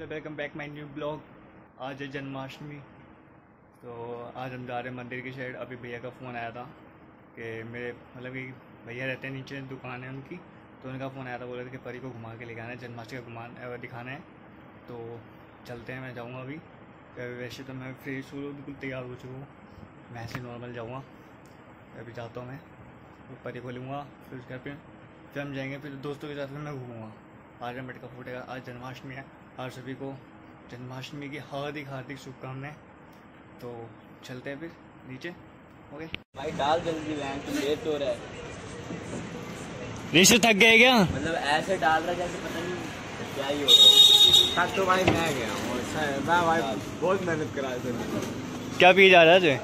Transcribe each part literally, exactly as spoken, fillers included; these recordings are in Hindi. Hello welcome back my new blog. आज है जन्माष्टमी, तो आज हम जा रहे हैं मंदिर की साइड। अभी भैया का फ़ोन आया था कि मेरे मतलब कि भैया रहते हैं नीचे, दुकान है उनकी, तो उनका फ़ोन आया था, बोल रहे थे कि परी को घुमा के ले आना है, जन्माष्टमी का घुमा दिखाना है। तो चलते हैं, मैं जाऊँगा अभी। वैसे तो मैं फ्रेश हो बिल्कुल तैयार हो चुका हूँ, मैं ऐसे नॉर्मल जाऊँगा। अभी जाता हूँ मैं, तो परी को लूँगा, फिर उसके फिर फिर हम जाएँगे, फिर दोस्तों के साथ फिर मैं घूमूँगा। आज मैं मटका फूटेगा, आज जन्माष्टमी है। आप सभी को जन्माष्टमी की हार्दिक हार्दिक शुभकामनाएं। तो चलते हैं फिर नीचे। ओके भाई, डाल जल्दी, बैंक लेट हो रहा है। नीचे थक गए क्या? मतलब ऐसे डाल रहा जैसे पता नहीं क्या ही हो रहा है। थक तो भाई मैं गया हूँ, मैं भाई बहुत मेहनत करा रहा। क्या पी जा रहा है?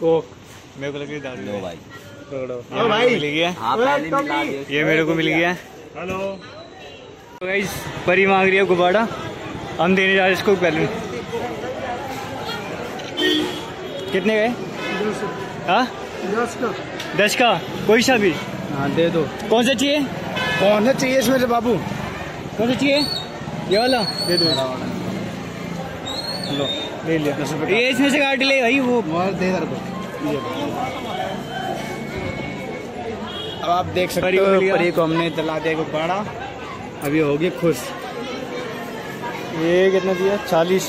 कोक। मेरे को लगी डाल दो भाई, पकड़ो भाई। मिल गया ये, मेरे को मिल गया। हेलो तो गाइस, परी मांग रही है गुब्बारा, हम देने जा रहे इसको बैलून। कितने गए? हाँ दस का। दस का कोई सा भी? हाँ दे दो। कौन सा चाहिए? कौन सा चाहिए इसमें से बाबू? कौन सा चाहिए? ये वाला दे दो। लो ले लिया दस रुपये। ये इसमें से काट ले भाई, वो दे दो। अब आप देख सकते हो परी को हमने दिला दिया गुब्बारा, अभी होगी खुश। ये कितना दिया? चालीस।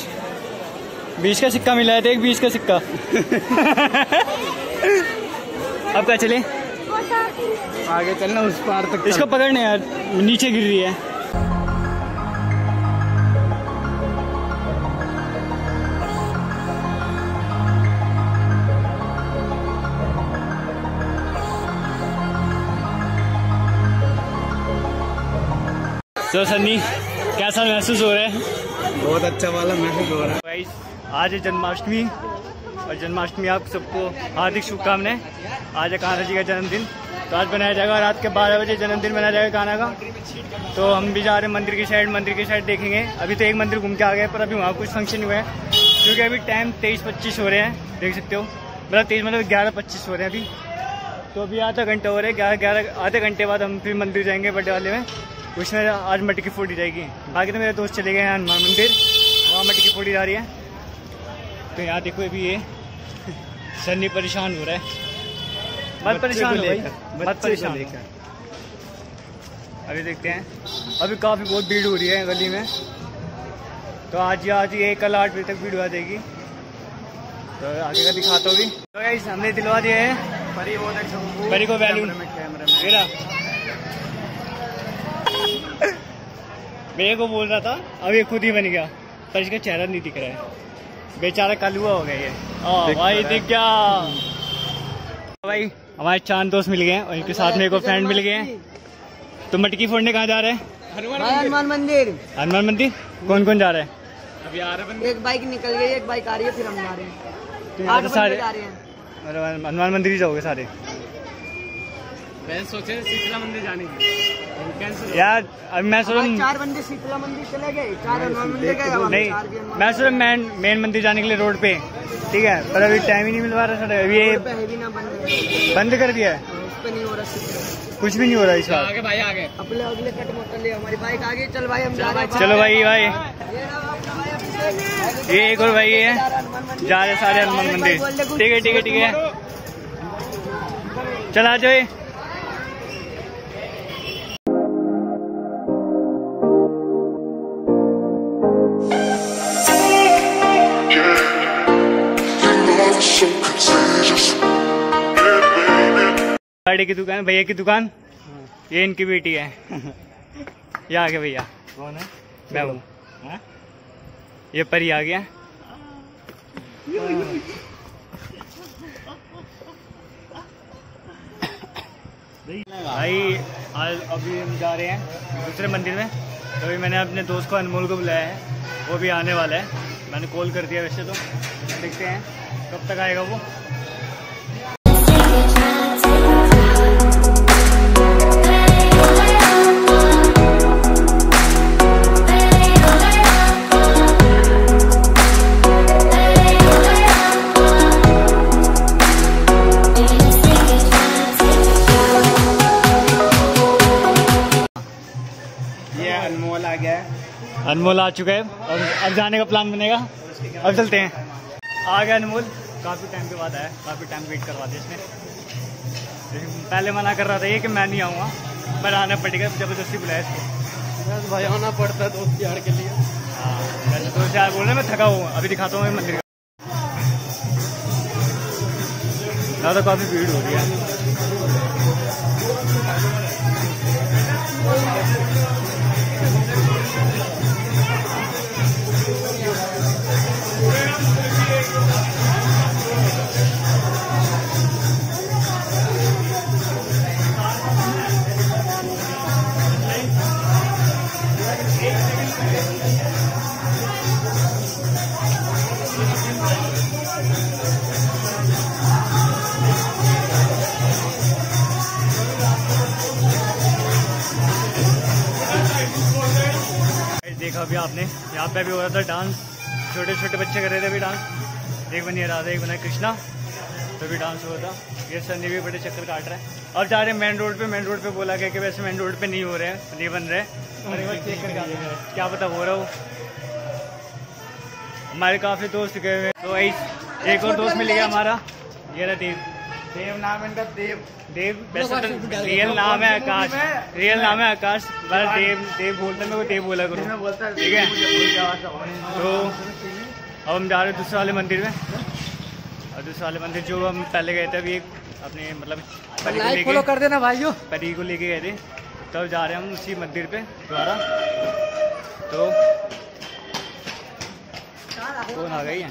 बीस का सिक्का मिला था, एक बीस का सिक्का। अब क्या चले? आगे चलना उस पार तक। इसको पकड़ने यार, नीचे गिर रही है। तो सन्नी कैसा महसूस हो रहा है? बहुत अच्छा वाला महसूस हो रहा है भाई। आज है जन्माष्टमी, और जन्माष्टमी आप सबको हार्दिक शुभकामनाएं। आज है कान्हा जी का जन्मदिन, तो आज बनाया जाएगा रात के बारह बजे जन्मदिन मनाया जाएगा कान्हा का। तो हम भी जा रहे हैं मंदिर की साइड, मंदिर की साइड देखेंगे। अभी तो एक मंदिर घूम के आ गए, पर अभी वहाँ कुछ फंक्शन हुआ है, क्योंकि अभी टाइम तेईस पच्चीस हो रहे हैं, देख सकते हो। मतलब तेईस मतलब ग्यारह पच्चीस हो रहे हैं अभी, तो अभी आधा घंटा हो रहा है। ग्यारह ग्यारह आधे घंटे बाद हम फिर मंदिर जाएंगे बर्थडे वाले में, उसमें आज मटकी फोड़ी जाएगी। बाकी तो मेरे दोस्त चले गए हैं हनुमान मंदिर, वहाँ मटकी फोड़ी जा रही है। तो यहाँ देखो अभी ये सन्नी परेशान हो रहा है। मत परेशान हो भाई, मत परेशान लेकर। अभी देखते हैं, अभी काफ़ी बहुत भीड़ हो रही है गली में, तो आज आज ये कल आठ बजे तक भीड़ हुआ देगी। तो आगे का दिखाता होगी। तो गाइस हमने दिलवा दिया है परी को बैलून। मेरा मेरे को बोल रहा था, अब ये खुद ही बन गया, पर इसका चेहरा नहीं दिख रहा है, बेचारा कलुआ हो गया ये। ओ भाई दिख गया भाई, हमारे चांद दोस्त मिल गए हैं, और इनके साथ मेरे को फ्रेंड मिल गए हैं। तो मटकी फोड़ने कहाँ जा रहे हैं? हनुमान मंदिर। हनुमान मंदिर कौन कौन जा रहे हैं? अभी आ रहे हैं, एक बाइक निकल गई, एक बाइक आ रही है, फिर हम जा रहे हैं। हनुमान मंदिर ही जाओगे सारे? मैं सोचे शीतला मंदिर जाने की यार, अब मैं सोच रहा हूँ चार बंदे शीतला मंदिर चले गए, चार हनुमान मंदिर गए। नहीं, मैं सोच रहा हूँ मेन मेन मंदिर जाने के लिए रोड पे, ठीक है, पर अभी टाइम ही नहीं मिल पा रहा सर। अभी ये बंद कर दिया है, कुछ भी नहीं हो रहा है। आगे भाई आगे, अपने अगले कट मोटर ले, हमारी बाइक आगे। चल भाई हम जा रहे हैं। चलो भाई भाई, ये एक और भाई है, जा रहे सारे हनुमान मंदिर। ठीक है ठीक है ठीक है, चल आ जाओ। गाड़ी की दुकान, भैया की दुकान, ये इनकी बेटी है। ये आ गया भैया। कौन है? मैं हूँ। ये परी आ गया। भाई आज अभी हम जा रहे हैं दूसरे मंदिर में, तो अभी मैंने अपने दोस्त को अनमोल को बुलाया है, वो भी आने वाला है। मैंने कॉल कर दिया वैसे, तो देखते हैं कब तक आएगा वो। ये अनमोल आ गया है। अनमोल आ चुका है और अब जाने का प्लान बनेगा, अब चलते हैं। आ गया अनमोल, काफ़ी टाइम के बाद आया, काफ़ी टाइम वेट करवा दिया इसने। पहले मना कर रहा था ये कि मैं नहीं आऊँगा, पर आना पड़ेगा, जबरदस्ती बुलाया इसको। भाई आना पड़ता है दोस्त यार के लिए। हाँ, मैंने दोस्त यार बोल रहे मैं थका हुआ, अभी दिखाता हूँ मैं मंदिर। ज़्यादा काफ़ी भीड़ हो रही है। देखा भी आपने, यहाँ पे भी हो रहा था डांस, छोटे छोटे बच्चे कर रहे थे भी डांस। एक बनी राधा, एक बना कृष्णा, तो भी डांस हो रहा था। ये सन्नी भी बड़े चक्कर काट रहा है। अब जा रहे हैं मेन रोड पे। मेन रोड पे बोला गया कि वैसे मेन रोड पे नहीं हो रहे हैं, नहीं बन रहे, चेक करके आ रहे हैं, क्या पता हो रहा हो। हमारे काफ़ी दोस्त गए हुए, तो यही एक और दोस्त मिल गया हमारा, ये रहा देव। देव नाम इनका, देव देव वैसे तो रियल नाम है आकाश, रियल नाम है आकाश, बस देव देव बोलता है, मेरे को देव बोला करो, ठीक है। तो अब हम जा रहे हैं दूसरे वाले मंदिर में, और दूसरे वाले मंदिर जो हम पहले गए थे, अभी अपने मतलब परी को लेकर देना भाइयों, परी को लेके गए थे, तब जा रहे हैं हम उसी मंदिर पे दोबारा। तो कौन आ गई है,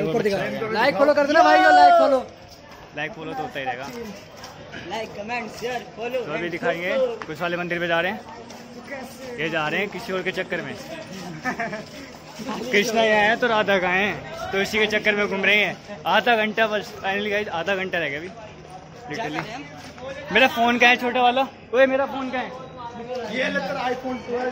लाइक फॉलो कर देना भाइयों, लाइक फॉलो लाइक फॉलो तो होता ही रहेगा, लाइक कमेंट शेयर फॉलो। तो अभी दिखाएंगे कुछ वाले मंदिर पे जा रहे हैं, ये जा रहे हैं किसी और के चक्कर में। कृष्णा यहाँ है तो राधा का है, तो इसी के चक्कर में घूम रही हैं। आधा घंटा बस, फाइनली गाइस आधा घंटा रह गया अभी लिटरली। मेरा फ़ोन कहाँ है छोटा वाला, ओए मेरा फ़ोन कहाँ है? ये आईफोन ट्वेल्व,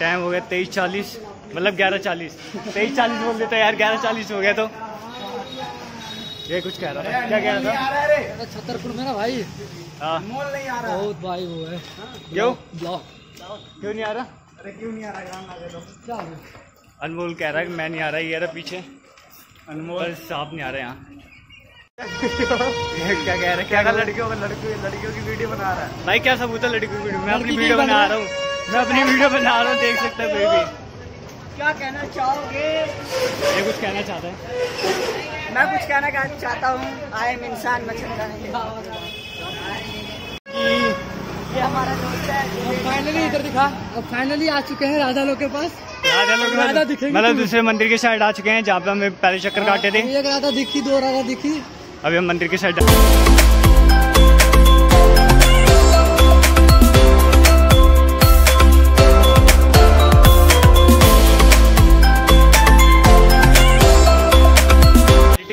टाइम हो गया तेईस चालीस, मतलब ग्यारह चालीस, तेईस चालीस बोल देता यार, ग्यारह चालीस हो गया। तो ये कुछ कह रहा था, क्या कह रहा था? छतरपुर में ना भाई मॉल नहीं आ रहा, बहुत भाई वो है। क्यों ब्लॉक क्यों नहीं आ रहा? अरे क्यों नहीं आ रहा, अनमोल कह रहा है मैं नहीं आ रहा, ये रहा पीछे अनमोल साहब नहीं आ रहे यहाँ। क्या कह रहे, क्या लड़कियों लड़कियों लड़कियों की वीडियो बना रहा है भाई, क्या सबूत है? लड़कियों की वीडियो मैं अपनी वीडियो बना रहा हूँ, मैं अपनी वीडियो बना रहा हूँ, देख सकता है कोई भी। क्या कहना चाहोगे? ये कुछ कहना चाहता है, मैं कुछ कहना चाहता हूँ। आई एम इंसान, मैं चलता नहीं। ये हमारा दोस्त है, फाइनली इधर दिखा। अब फाइनली आ चुके हैं राधा लोग के पास, राधा लोग राधा दिखे, मतलब दूसरे मंदिर के साइड आ चुके हैं, जहाँ पे हमें पहले चक्कर काटे थे। एक राधा दिखी, दो राधा दिखी, अभी हम मंदिर के साइड। एडिटिंग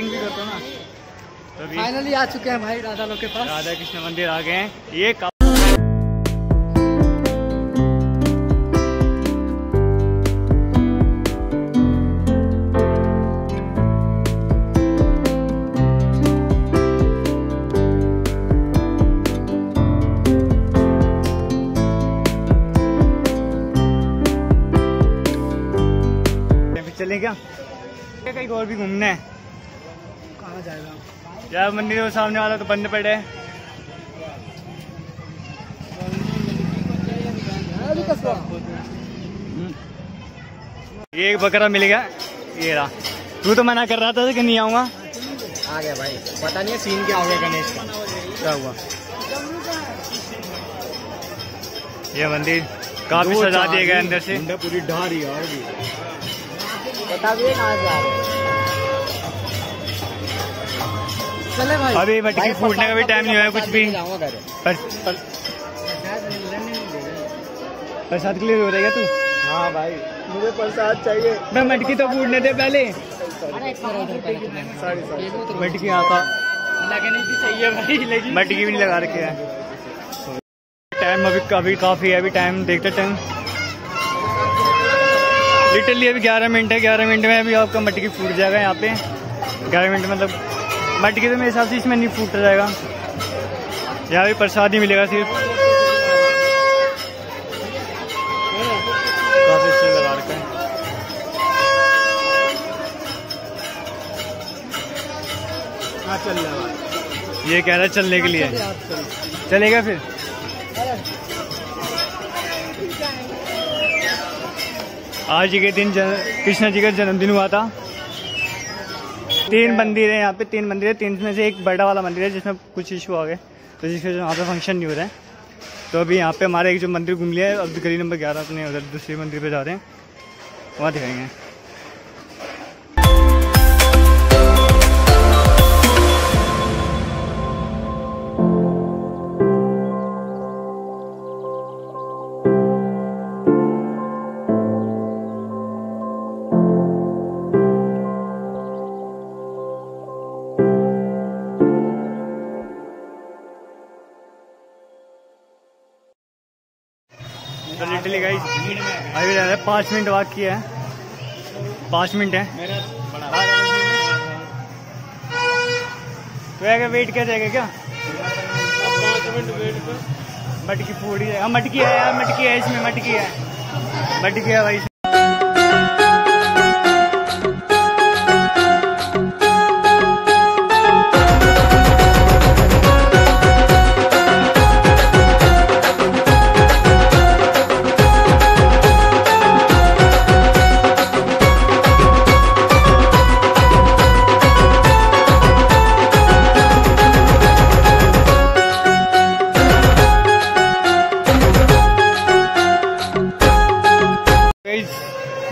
भी करता ना। तो फाइनली आ चुके हैं भाई राधा लोग के पास, राधा कृष्ण मंदिर आ गए हैं। ये क्या कहीं और भी घूमना है, कहाँ जाएगा यार? मंदिर के सामने वाला तो बंद पड़े, ये एक बकरा मिल गया, ये रहा। तू तो मना कर रहा था कि नहीं आऊंगा, आ गया भाई, पता नहीं है सीन क्या हो गया गणेश का, क्या हुआ। ये मंदिर काफी सजा दिया गया अंदर से, पूरी ढा रही है, चले भाई। अभी मटकी फूटने का भी टाइम नहीं हुआ है कुछ भी, पर, पर... प्रसाद के लिए रो रहेगा तू? हाँ भाई मुझे प्रसाद चाहिए, मैं मटकी तो फूटने दे पहले, मटकी आता लगने की चाहिए भाई, मटकी भी नहीं लगा रखी है। टाइम अभी अभी काफी है, अभी टाइम देखते टाइम लिटरली अभी ग्यारह मिनट है, ग्यारह मिनट में अभी आपका मटकी फूट जाएगा यहाँ पे। ग्यारह मिनट मतलब मटकी तो मेरे हिसाब से इसमें नहीं फूट जाएगा, यहाँ भी प्रसाद ही मिलेगा सिर्फ। काफी अच्छे लगा रखा है। ये कह रहा है चलने के लिए, चलेगा फिर। आज के दिन कृष्ण जी का जन्मदिन हुआ था। तीन मंदिर है यहाँ पे, तीन मंदिर है, तीन में से एक बड़ा वाला मंदिर है जिसमें कुछ इशू आ गए, तो जिसके यहाँ पे फंक्शन नहीं हो रहा है। तो अभी यहाँ पे हमारा एक जो मंदिर घूम लिया है, अब गली नंबर ग्यारह अपने उधर दूसरे मंदिर पे जा रहे हैं, वहाँ दिखाएंगे। अभी जा रहा है, पाँच मिनट वॉक किया है, पाँच मिनट है। तो अगर वेट किया जाएगा क्या? पाँच मिनट वेट पर मटकी पूरी है। मटकी है यार, मटकी है, इसमें मटकी है, मटकी है भाई।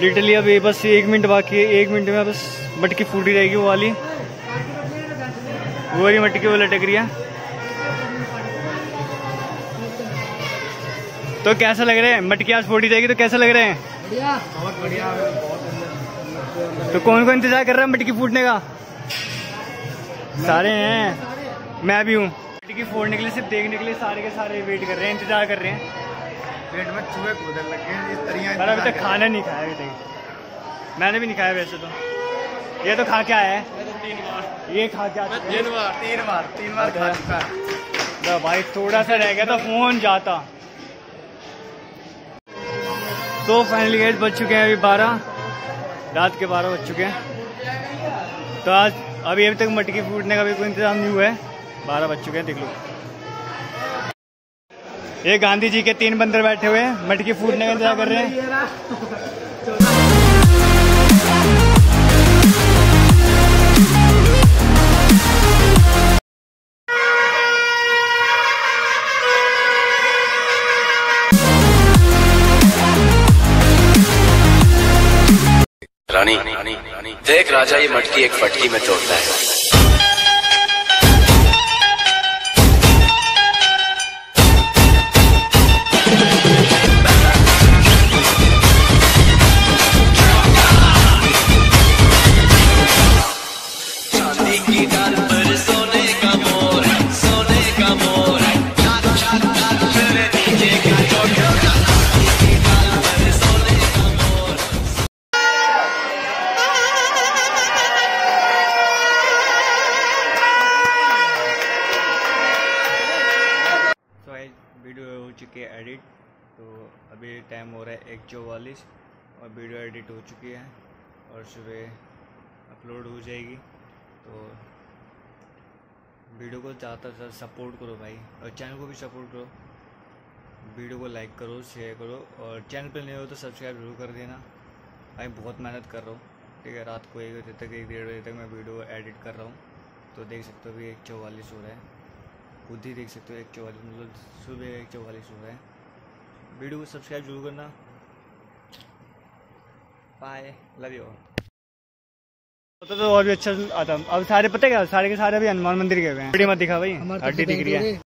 लिटरली अभी बस एक मिनट बाकी है, एक मिनट में बस मटकी फूटी रहेगी, वो वाली वो वाली मटकी वो लटक रही है। तो कैसा लग रहा है मटकी आज फूटी जाएगी? तो कैसा लग रहा है? बढ़िया, बहुत बढ़िया। तो कौन कौन इंतजार कर रहा है मटकी फूटने का? सारे हैं, मैं भी हूँ। मटकी फूटने के लिए सिर्फ देखने के लिए सारे के सारे वेट कर रहे हैं, इंतजार कर रहे हैं। पेट में चूहे कूदने लगे हैं इस तरिया। मैंने अभी तक खाना नहीं खाया, अभी तक मैंने भी नहीं खाया। वैसे तो ये तो खा के आया है, तीन बार ये खा के आया, तीन बार तीन बार तीन बार खा चुका है भाई। थोड़ा सा रह गया था फोन जाता। तो फाइनली गाइस बज चुके हैं अभी बारह, रात के बारह बज चुके हैं। तो आज अभी अभी तक मटकी फूटने का भी कोई इंतजाम नहीं हुआ है, बारह बज चुके हैं। देख लो ये गांधी जी के तीन बंदर बैठे हुए हैं, मटकी फूटने का इंतजार कर रहे हैं। रानी देख राजा, ये मटकी एक फटकी में तोड़ता है। चुकी है एडिट, तो अभी टाइम हो रहा है एक चौवालीस, और वीडियो एडिट हो चुकी है और सुबह अपलोड हो जाएगी। तो वीडियो को ज़्यादा से ज़्यादा सपोर्ट करो भाई, और चैनल को भी सपोर्ट करो। वीडियो को लाइक करो, शेयर करो, और चैनल पर नहीं हो तो सब्सक्राइब जरूर कर देना भाई। बहुत मेहनत कर रहा हूँ, ठीक है। रात को एक बजे तक, एक डेढ़ बजे तक मैं वीडियो एडिट कर रहा हूँ। तो देख सकते हो अभी एक चौवालीस हो रहा है, खुद ही देख सकते हो एक चौवालीस मतलब सुबह एक चौवालीस हो रहा है। वीडियो को सब्सक्राइब जरूर करना। Bye, love you. पता तो और भी अच्छा आता। अब सारे पता क्या, सारे के सारे अभी हनुमान मंदिर गए हुए हैं। मत दिखा भाई, हड्डी दिख रही है।